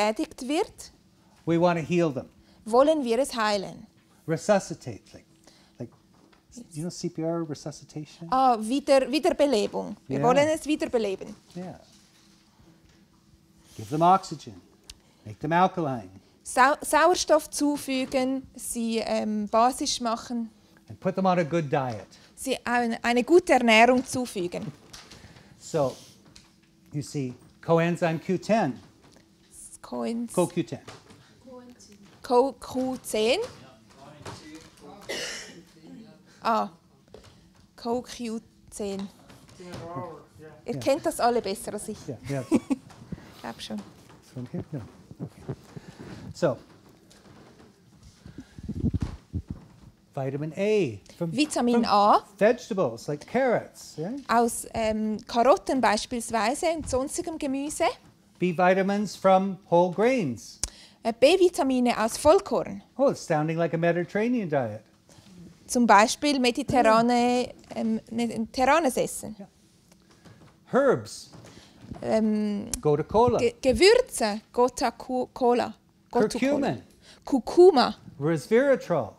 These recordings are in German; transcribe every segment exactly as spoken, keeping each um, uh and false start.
Gesättigt wird. We want to heal them. Wollen wir es heilen. Resuscitate, like, like you know C P R, resuscitation? Oh, wieder, Wiederbelebung. Yeah. Wir wollen es wiederbeleben. Yeah. Give them oxygen. Make them alkaline. Sau Sauerstoff zufügen, sie ähm, basisch machen. And put them on a good diet. Sie eine, eine gute Ernährung zufügen. So, you see, Coenzyme Q ten. Coenz Co Q ten. Co Q ten. Ah, Co Q ten. Ihr kennt das alle besser als ich. Yeah, yeah. Ich glaube schon. From here? No. Okay. So, vitamin A. From, Vitamin from A. Vegetables like carrots. Yeah? Aus ähm, Karotten beispielsweise und sonstigem Gemüse. B vitamins from whole grains. B-Vitamine aus Vollkorn. Oh, it's sounding like a Mediterranean diet. Zum Beispiel mediterrane, ähm, mediterranes Essen. Yeah. Herbs. Ähm, Gotu Kola. Ge Gewürze. Gotu Kola. Curcumin. Kurkuma. Resveratrol.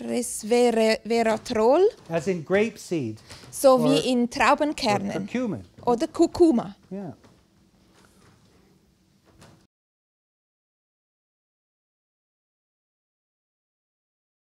Resveratrol. As in grapeseed. So wie in Traubenkernen. Or curcumin. Oder Kurkuma. Yeah.